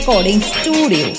Recording Studio.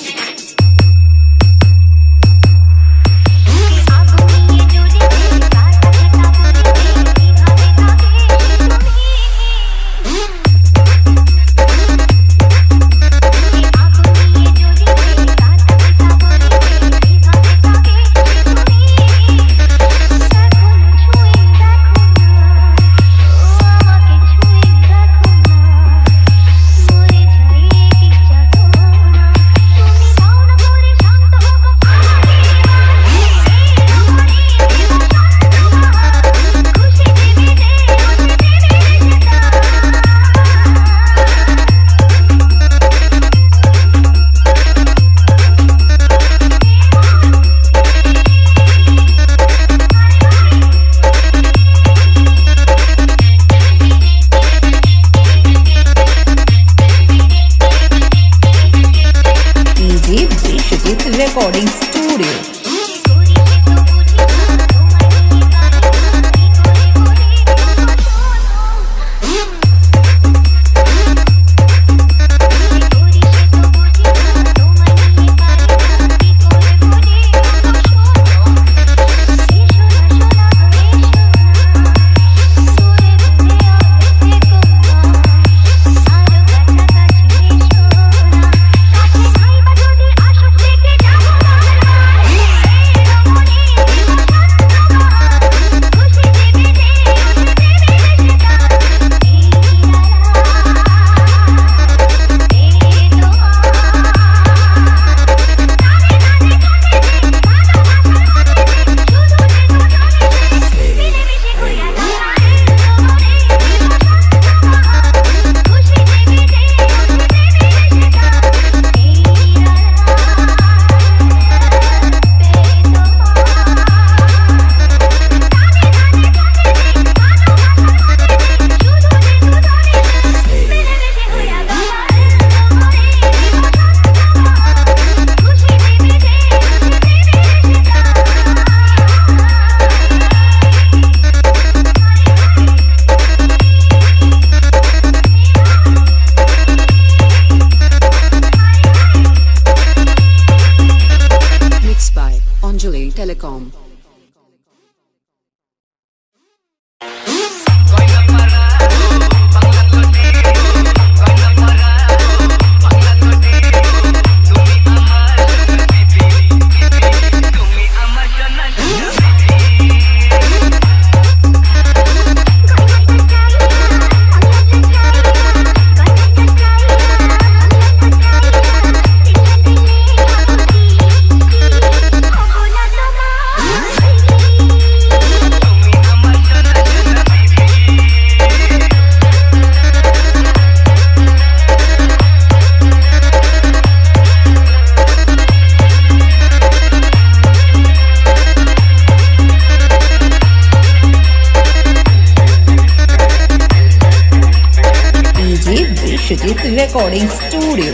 Recording Studio. Telecom. Recording Studio.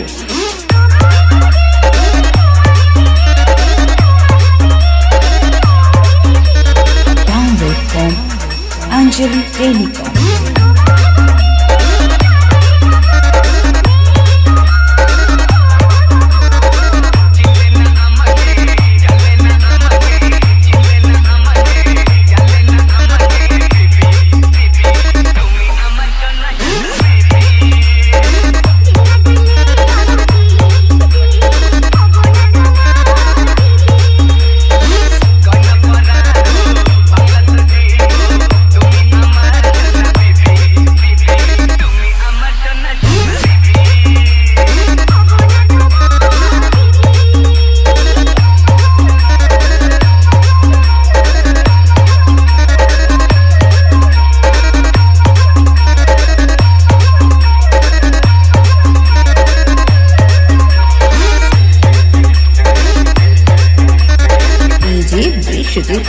Download from Anjali Renika.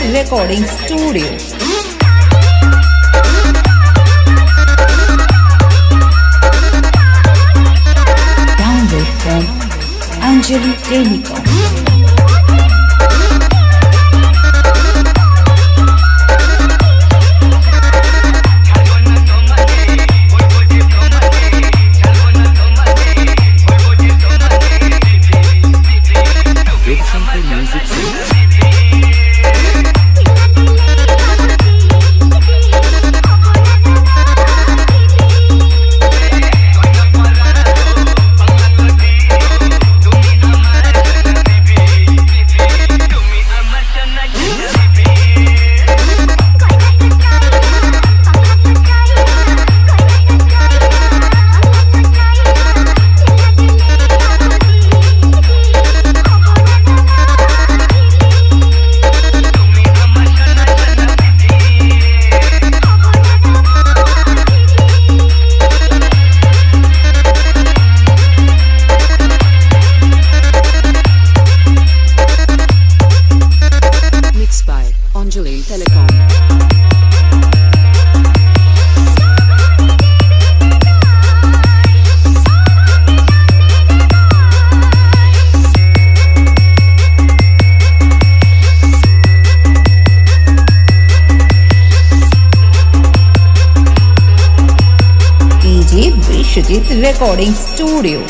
Recording Studio. Download from Anjali Renika. Recording Studio.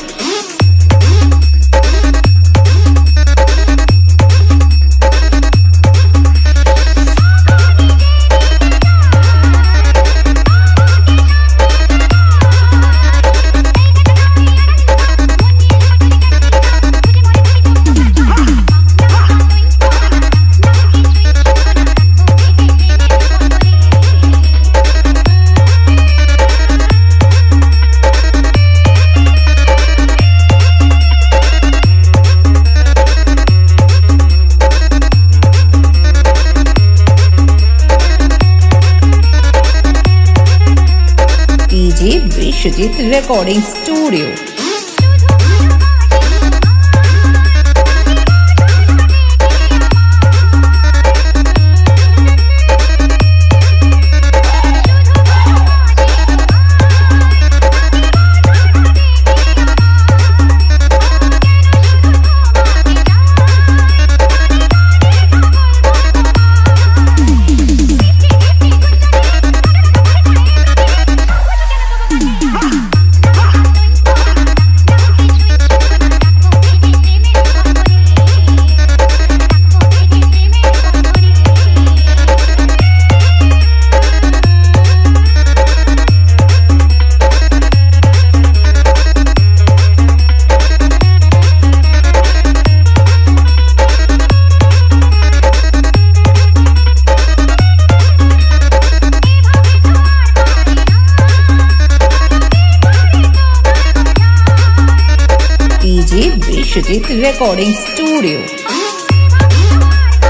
Recording Studio. Recording Studio.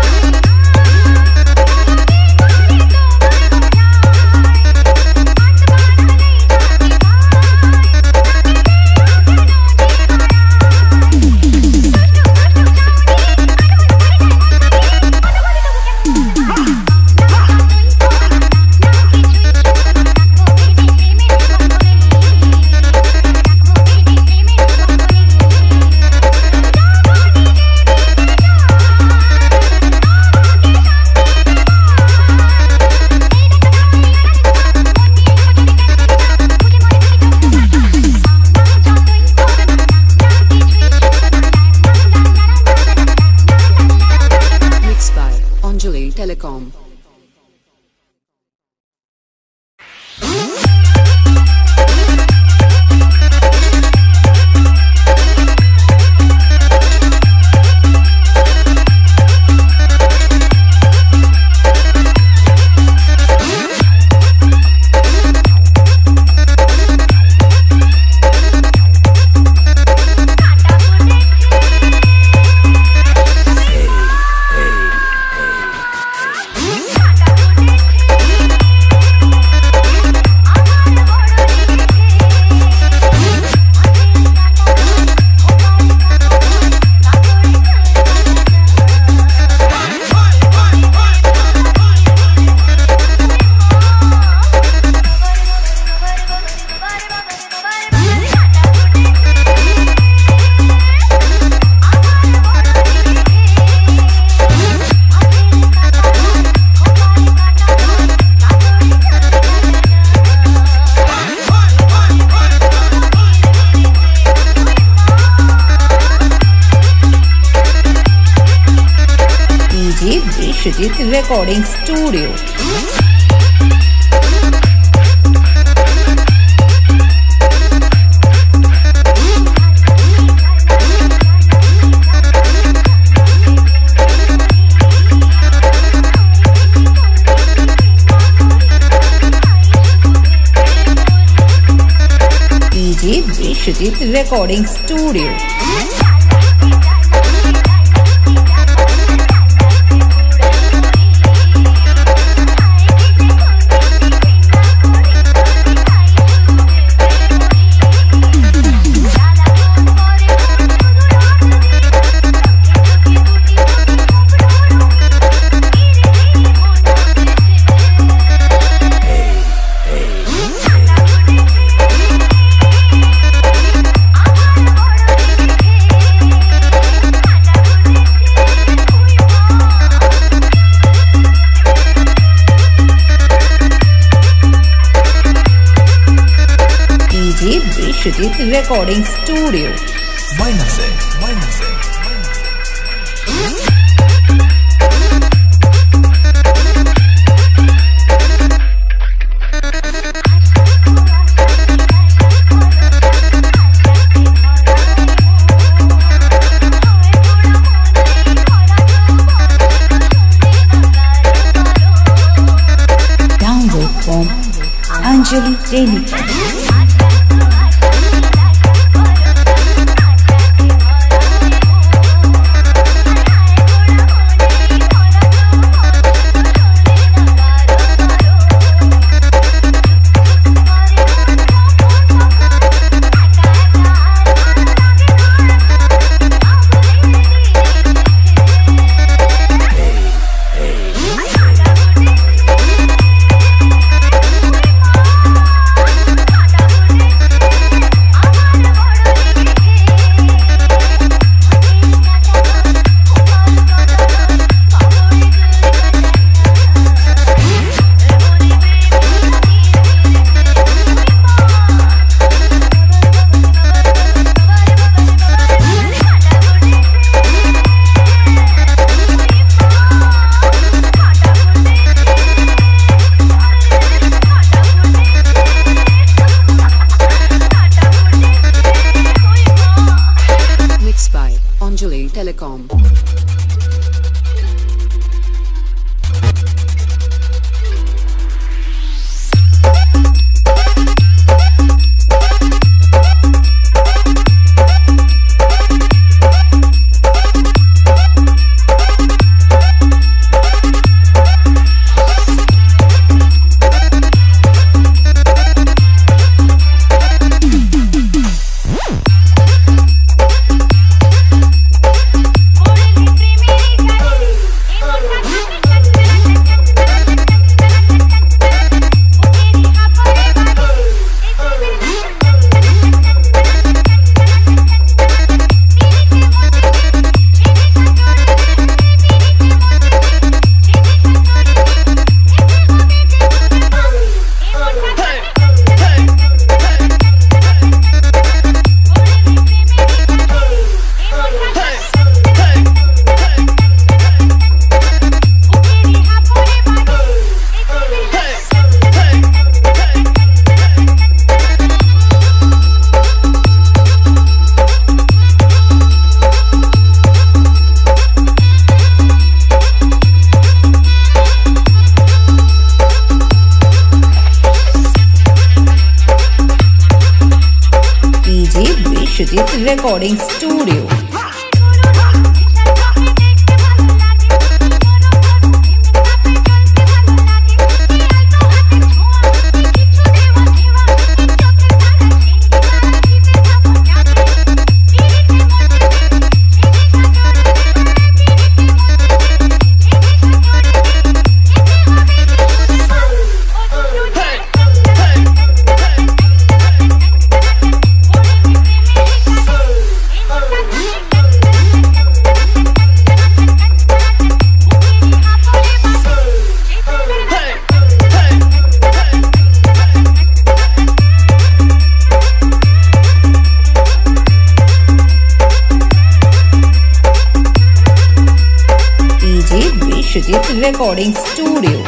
Recording Studio. DJ Bm Recording Studio. Music Recording Studio. Anjali Telecom. Recording Studio. Recording Studio.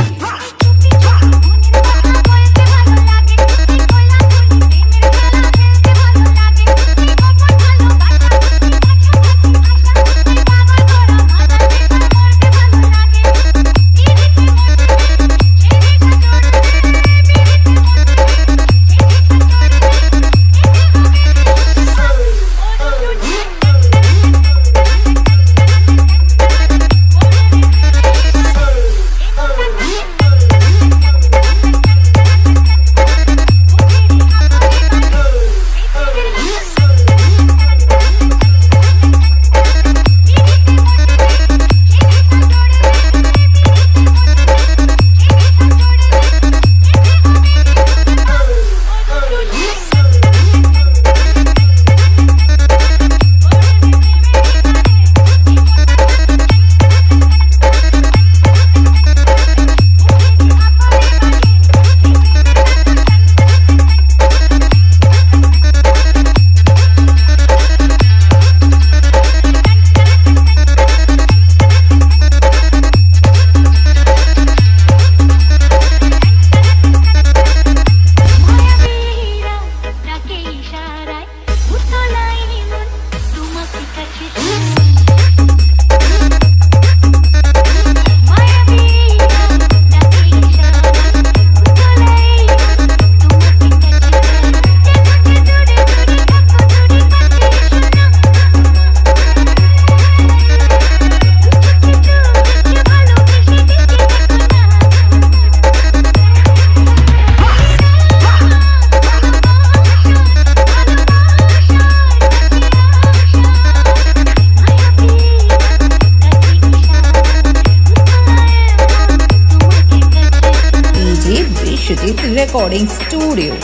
recording studio.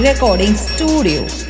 Recording studio.